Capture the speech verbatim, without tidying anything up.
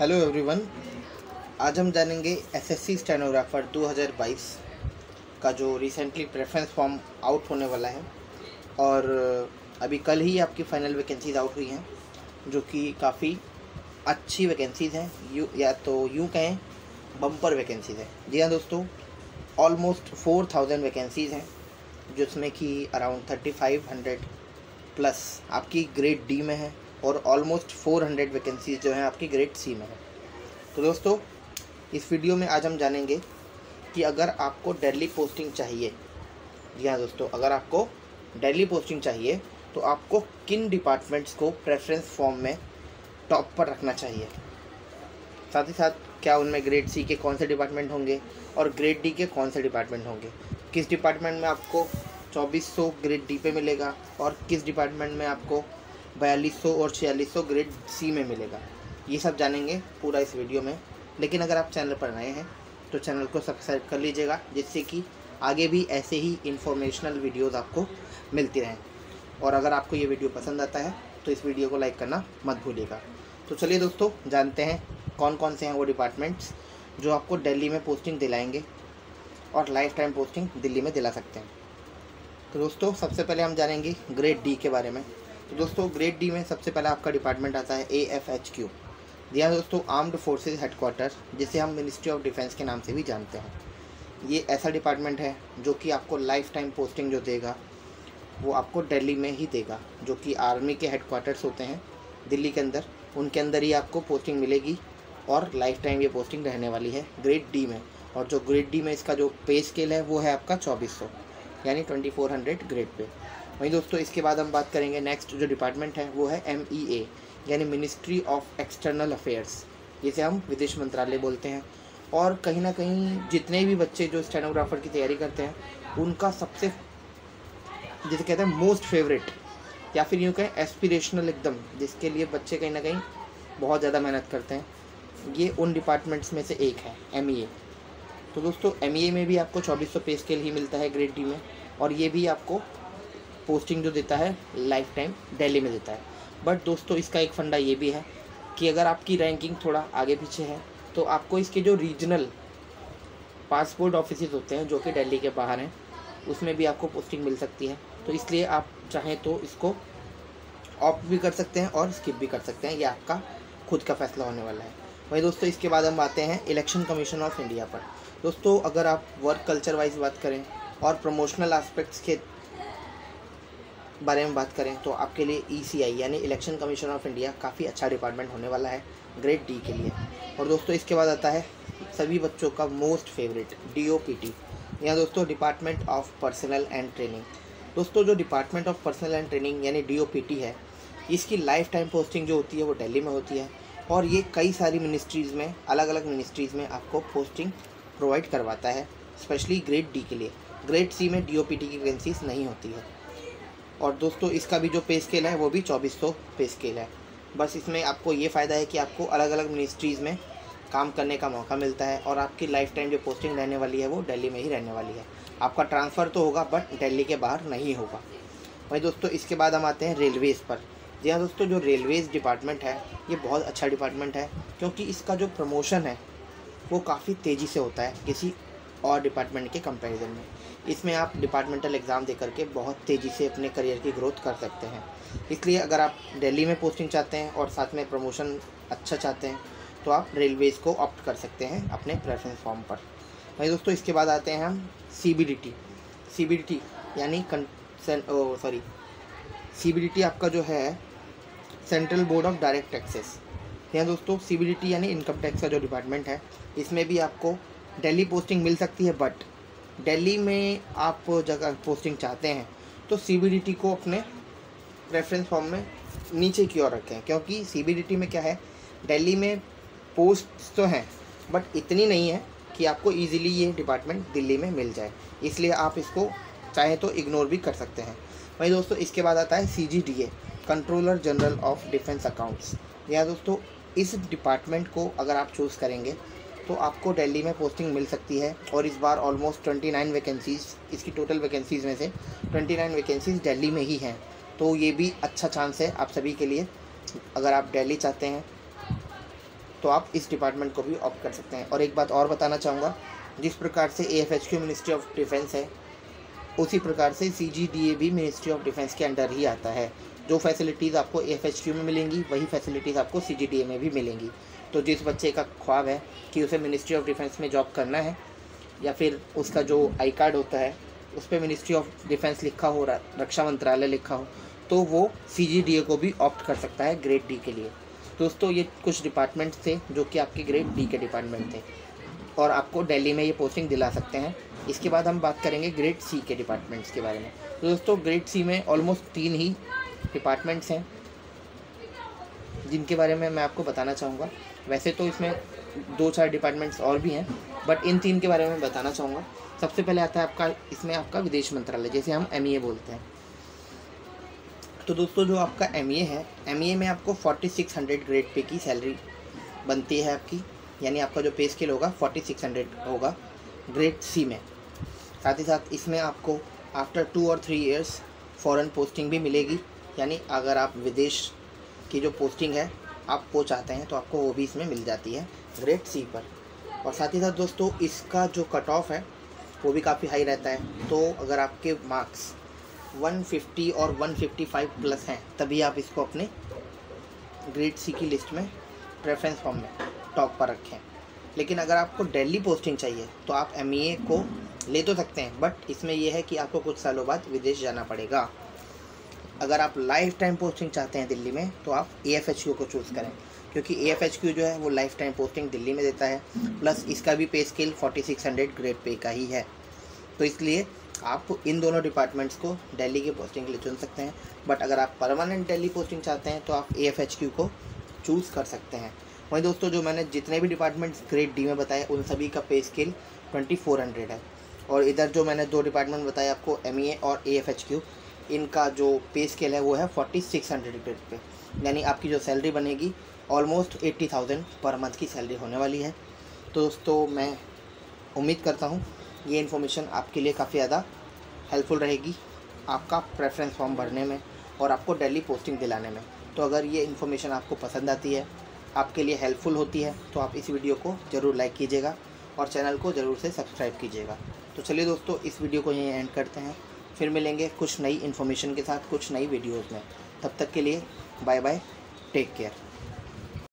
Hello everyone, आज हम जानेंगे एसएससी स्टेनोग्राफर दो हज़ार बाईस का जो रिसेंटली प्रेफरेंस फॉर्म आउट होने वाला है और अभी कल ही आपकी फ़ाइनल वैकेंसीज आउट हुई हैं जो कि काफ़ी अच्छी वैकेंसीज हैं, यू या तो यूँ कहें बम्पर वैकेंसीज हैं। जी हाँ दोस्तों, ऑलमोस्ट फोर थाउजेंड वैकेंसीज़ हैं जिसमें कि around thirty five hundred plus आपकी ग्रेड डी में है और ऑलमोस्ट फोर हंड्रेड वैकेंसीज जो हैं आपकी ग्रेड सी में है। तो दोस्तों, इस वीडियो में आज हम जानेंगे कि अगर आपको डेली पोस्टिंग चाहिए, जी हाँ दोस्तों, अगर आपको डेली पोस्टिंग चाहिए तो आपको किन डिपार्टमेंट्स को प्रेफरेंस फॉर्म में टॉप पर रखना चाहिए, साथ ही साथ क्या उनमें ग्रेड सी के कौन से डिपार्टमेंट होंगे और ग्रेड डी के कौन से डिपार्टमेंट होंगे, किस डिपार्टमेंट में आपको चौबीस सौ ग्रेड डी पे मिलेगा और किस डिपार्टमेंट में आपको बयालीस सौ और छियालीस सौ ग्रेड सी में मिलेगा। ये सब जानेंगे पूरा इस वीडियो में। लेकिन अगर आप चैनल पर नए हैं तो चैनल को सब्सक्राइब कर लीजिएगा जिससे कि आगे भी ऐसे ही इन्फॉर्मेशनल वीडियोस आपको मिलती रहें। और अगर आपको ये वीडियो पसंद आता है तो इस वीडियो को लाइक करना मत भूलिएगा। तो चलिए दोस्तों, जानते हैं कौन कौन से हैं वो डिपार्टमेंट्स जो आपको दिल्ली में पोस्टिंग दिलाएँगे और लाइफ टाइम पोस्टिंग दिल्ली में दिला सकते हैं। तो दोस्तों, सबसे पहले हम जानेंगे ग्रेड डी के बारे में। तो दोस्तों, ग्रेड डी में सबसे पहला आपका डिपार्टमेंट आता है ए एफ एच क्यू। जी हाँ दोस्तों, आर्म्ड फोर्सेज हेडक्वार्टर, जिसे हम मिनिस्ट्री ऑफ डिफेंस के नाम से भी जानते हैं। ये ऐसा डिपार्टमेंट है जो कि आपको लाइफ टाइम पोस्टिंग जो देगा वो आपको दिल्ली में ही देगा, जो कि आर्मी के हेडक्वार्टर्स होते हैं दिल्ली के अंदर, उनके अंदर ही आपको पोस्टिंग मिलेगी और लाइफ टाइम ये पोस्टिंग रहने वाली है ग्रेड डी में। और जो ग्रेड डी में इसका जो पे स्केल है वो है आपका चौबीस सौ यानी ट्वेंटी फोर हंड्रेड ग्रेड पे। वहीं दोस्तों, इसके बाद हम बात करेंगे नेक्स्ट जो डिपार्टमेंट है वो है एम ई ए यानी मिनिस्ट्री ऑफ एक्सटर्नल अफेयर्स, जिसे हम विदेश मंत्रालय बोलते हैं। और कहीं ना कहीं जितने भी बच्चे जो स्टेनोग्राफर की तैयारी करते हैं उनका सबसे, जिसे कहते हैं मोस्ट फेवरेट या फिर यूँ कहें एस्पिरेशनल एकदम, जिसके लिए बच्चे कहीं ना कहीं बहुत ज़्यादा मेहनत करते हैं, ये उन डिपार्टमेंट्स में से एक है एम ई ए। तो दोस्तों, एम ई ए में भी आपको चौबीस सौ पे स्केल ही मिलता है ग्रेड डी में और ये भी आपको पोस्टिंग जो देता है लाइफ टाइम दिल्ली में देता है। बट दोस्तों, इसका एक फंडा ये भी है कि अगर आपकी रैंकिंग थोड़ा आगे पीछे है तो आपको इसके जो रीजनल पासपोर्ट ऑफिसेज होते हैं जो कि दिल्ली के बाहर हैं उसमें भी आपको पोस्टिंग मिल सकती है। तो इसलिए आप चाहें तो इसको ऑप्ट भी कर सकते हैं और स्किप भी कर सकते हैं, ये आपका खुद का फैसला होने वाला है। वही दोस्तों, इसके बाद हम आते हैं इलेक्शन कमीशन ऑफ इंडिया पर। दोस्तों, अगर आप वर्क कल्चर वाइज बात करें और प्रमोशनल एस्पेक्ट्स के बारे में बात करें तो आपके लिए ई सी आई यानी इलेक्शन कमीशन ऑफ इंडिया काफ़ी अच्छा डिपार्टमेंट होने वाला है ग्रेड डी के लिए। और दोस्तों, इसके बाद आता है सभी बच्चों का most favourite D O P T या दोस्तों department of personnel and training. दोस्तों, जो department of personnel and training यानी डी ओ पी टी है, इसकी लाइफ टाइम पोस्टिंग जो होती है वो दिल्ली में होती है और ये कई सारी मिनिस्ट्रीज़ में, अलग अलग मिनिस्ट्रीज़ में आपको पोस्टिंग प्रोवाइड करवाता है, स्पेशली ग्रेड डी के लिए। ग्रेड सी में डी ओ पी टी की वैकेंसीज नहीं होती है। और दोस्तों, इसका भी जो पे स्केल है वो भी चौबीस सौ पे स्केल है। बस इसमें आपको ये फ़ायदा है कि आपको अलग अलग मिनिस्ट्रीज़ में काम करने का मौका मिलता है और आपकी लाइफ टाइम जो पोस्टिंग रहने वाली है वो दिल्ली में ही रहने वाली है। आपका ट्रांसफ़र तो होगा बट दिल्ली के बाहर नहीं होगा। वही दोस्तों, इसके बाद हम आते हैं रेलवेज़ पर। जी हाँ दोस्तों, जो रेलवेज़ डिपार्टमेंट है ये बहुत अच्छा डिपार्टमेंट है क्योंकि इसका जो प्रमोशन है वो काफ़ी तेज़ी से होता है किसी और डिपार्टमेंट के कंपैरिजन में। इसमें आप डिपार्टमेंटल एग्ज़ाम दे करके बहुत तेज़ी से अपने करियर की ग्रोथ कर सकते हैं। इसलिए अगर आप दिल्ली में पोस्टिंग चाहते हैं और साथ में प्रमोशन अच्छा चाहते हैं तो आप रेलवेज़ को ऑप्ट कर सकते हैं अपने प्रेफरेंस फॉर्म पर। भाई दोस्तों, इसके बाद आते हैं हम C B D T. C B D T यानी sorry C B D T आपका जो है central board of direct taxes. यहाँ दोस्तों, सी बी डी टी यानी इनकम टैक्स का जो डिपार्टमेंट है इसमें भी आपको दिल्ली पोस्टिंग मिल सकती है। बट दिल्ली में आप जगह पोस्टिंग चाहते हैं तो सी बी डी टी को अपने प्रेफरेंस फॉर्म में नीचे की ओर रखें, क्योंकि सी बी डी टी में क्या है, दिल्ली में पोस्ट तो हैं बट इतनी नहीं है कि आपको इजीली ये डिपार्टमेंट दिल्ली में मिल जाए, इसलिए आप इसको चाहे तो इग्नोर भी कर सकते हैं। वहीं दोस्तों, इसके बाद आता है C G D A controller general of defence accounts. या दोस्तों, इस डिपार्टमेंट को अगर आप चूज़ करेंगे तो आपको दिल्ली में पोस्टिंग मिल सकती है और इस बार ऑलमोस्ट उनतीस वैकेंसीज़, इसकी टोटल वैकेंसीज़ में से उनतीस वैकेंसीज़ दिल्ली में ही हैं। तो ये भी अच्छा चांस है आप सभी के लिए, अगर आप दिल्ली चाहते हैं तो आप इस डिपार्टमेंट को भी ऑप्ट कर सकते हैं। और एक बात और बताना चाहूँगा, जिस प्रकार से A F H Q ministry of defence है, उसी प्रकार से सी जी डी ए भी मिनिस्ट्री ऑफ डिफेंस के अंडर ही आता है। जो फैसिलिटीज़ आपको ए एफ एच क्यू में मिलेंगी वही फैसिलिटीज़ आपको सी जी डी ए में भी मिलेंगी। तो जिस बच्चे का ख्वाब है कि उसे मिनिस्ट्री ऑफ डिफेंस में जॉब करना है, या फिर उसका जो आई कार्ड होता है उस पर मिनिस्ट्री ऑफ डिफेंस लिखा हो, रक्षा मंत्रालय लिखा हो, तो वो सी जी डी ए को भी ऑप्ट कर सकता है ग्रेड डी के लिए। दोस्तों, ये कुछ डिपार्टमेंट थे जो कि आपके ग्रेड डी के डिपार्टमेंट थे और आपको दिल्ली में ये पोस्टिंग दिला सकते हैं। इसके बाद हम बात करेंगे ग्रेड सी के डिपार्टमेंट्स के बारे में। तो दोस्तों, ग्रेड सी में ऑलमोस्ट तीन ही डिपार्टमेंट्स हैं जिनके बारे में मैं आपको बताना चाहूँगा। वैसे तो इसमें दो चार डिपार्टमेंट्स और भी हैं, बट इन तीन के बारे में बताना चाहूँगा। सबसे पहले आता है आपका, इसमें आपका विदेश मंत्रालय, जैसे हम एम ई ए बोलते हैं। तो दोस्तों, जो आपका एम ई ए है, एम ई ए में आपको फोर्टी सिक्स हंड्रेड ग्रेड पे की सैलरी बनती है आपकी, यानी आपका जो पे स्केल होगा फोर्टी सिक्स हंड्रेड होगा ग्रेड सी में। साथ ही साथ इसमें आपको आफ्टर टू और थ्री इयर्स फॉरेन पोस्टिंग भी मिलेगी, यानी अगर आप विदेश की जो पोस्टिंग है आप वो चाहते हैं तो आपको वो भी इसमें मिल जाती है ग्रेड सी पर। और साथ ही साथ दोस्तों, इसका जो कट ऑफ है वो भी काफ़ी हाई रहता है। तो अगर आपके मार्क्स एक सौ पचास और एक सौ पचपन प्लस हैं तभी आप इसको अपने ग्रेड सी की लिस्ट में प्रेफरेंस फॉर्म में टॉप पर रखें। लेकिन अगर आपको दिल्ली पोस्टिंग चाहिए तो आप एमईए को ले तो सकते हैं, बट इसमें यह है कि आपको कुछ सालों बाद विदेश जाना पड़ेगा। अगर आप लाइफ टाइम पोस्टिंग चाहते हैं दिल्ली में तो आप ए एफ एच क्यू को चूज़ करें, क्योंकि ए एफ एच क्यू जो है वो लाइफ टाइम पोस्टिंग दिल्ली में देता है, प्लस इसका भी pay scale forty six hundred grade pay का ही है। तो इसलिए आप इन दोनों डिपार्टमेंट्स को दिल्ली की पोस्टिंग के लिए चुन सकते हैं। बट अगर आप परमानेंट दिल्ली पोस्टिंग चाहते हैं तो आप ए एफ एच क्यू को चूज़ कर सकते हैं। वहीं दोस्तों, जो मैंने जितने भी डिपार्टमेंट्स ग्रेड डी में बताए उन सभी का पे स्केल चौबीस सौ है। और इधर जो मैंने दो डिपार्टमेंट बताए आपको, एम ई ए और ए एफ एच क्यू, इनका जो पे स्केल है वो है फोर्टी सिक्स हंड्रेड ग्रेड पे, यानी आपकी जो सैलरी बनेगी ऑलमोस्ट अस्सी हज़ार पर मंथ की सैलरी होने वाली है। तो दोस्तों, मैं उम्मीद करता हूँ ये इन्फॉर्मेशन आपके लिए काफ़ी ज़्यादा हेल्पफुल रहेगी आपका प्रेफरेंस फॉर्म भरने में और आपको दिल्ली पोस्टिंग दिलाने में। तो अगर ये इन्फॉर्मेशन आपको पसंद आती है, आपके लिए हेल्पफुल होती है, तो आप इस वीडियो को ज़रूर लाइक कीजिएगा और चैनल को ज़रूर से सब्सक्राइब कीजिएगा। तो चलिए दोस्तों, इस वीडियो को यहीं एंड करते हैं, फिर मिलेंगे कुछ नई इन्फॉर्मेशन के साथ कुछ नई वीडियोज़ में। तब तक के लिए बाय बाय, टेक केयर।